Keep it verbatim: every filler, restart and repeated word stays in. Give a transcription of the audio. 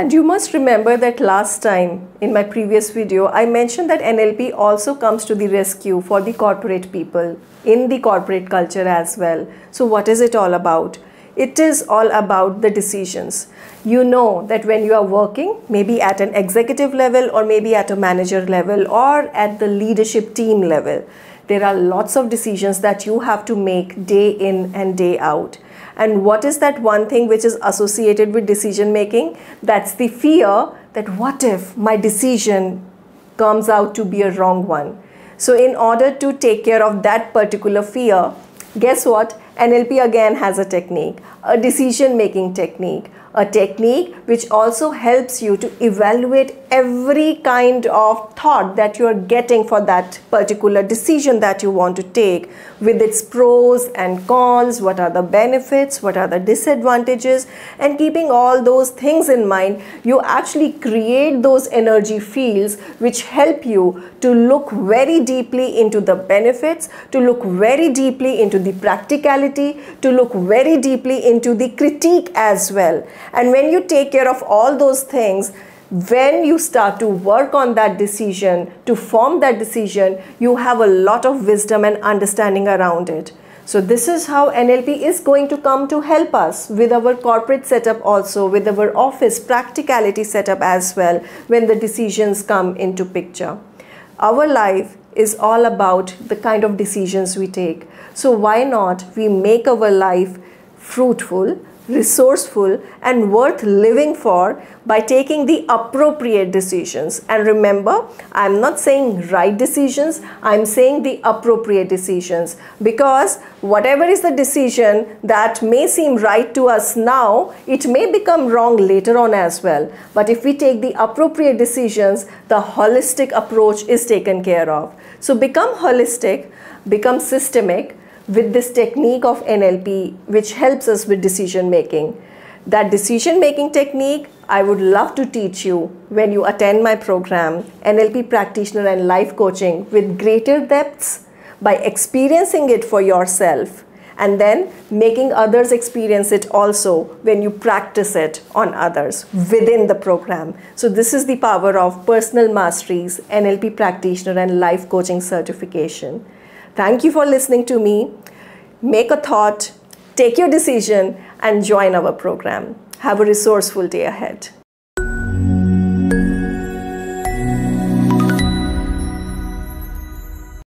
And you must remember that last time in my previous video, I mentioned that N L P also comes to the rescue for the corporate people in the corporate culture as well. So what is it all about? It is all about the decisions. You know that when you are working, maybe at an executive level or maybe at a manager level or at the leadership team level, there are lots of decisions that you have to make day in and day out. And what is that one thing which is associated with decision making? That's the fear that what if my decision comes out to be a wrong one? So in order to take care of that particular fear, guess what? N L P again has a technique, a decision making technique, a technique which also helps you to evaluate every kind of thought that you are getting for that particular decision that you want to take, with its pros and cons, what are the benefits, what are the disadvantages, and keeping all those things in mind, you actually create those energy fields which help you to look very deeply into the benefits, to look very deeply into the practicality, to look very deeply into the critique as well. And when you take care of all those things, when you start to work on that decision, to form that decision, you have a lot of wisdom and understanding around it. So this is how N L P is going to come to help us with our corporate setup also, with our office practicality setup as well, when the decisions come into picture. Our life is all about the kind of decisions we take. So why not we make our life fruitful, resourceful and worth living for by taking the appropriate decisions. And remember, I'm not saying right decisions, I'm saying the appropriate decisions, because whatever is the decision that may seem right to us now, it may become wrong later on as well. But if we take the appropriate decisions, the holistic approach is taken care of. So become holistic, become systemic with this technique of N L P, which helps us with decision making. That decision making technique I would love to teach you when you attend my program, N L P Practitioner and Life Coaching, with greater depths, by experiencing it for yourself and then making others experience it also when you practice it on others within the program. So this is the power of Personal Mastery's N L P Practitioner and Life Coaching certification. Thank you for listening to me. Make a thought, take your decision, and join our program. Have a resourceful day ahead.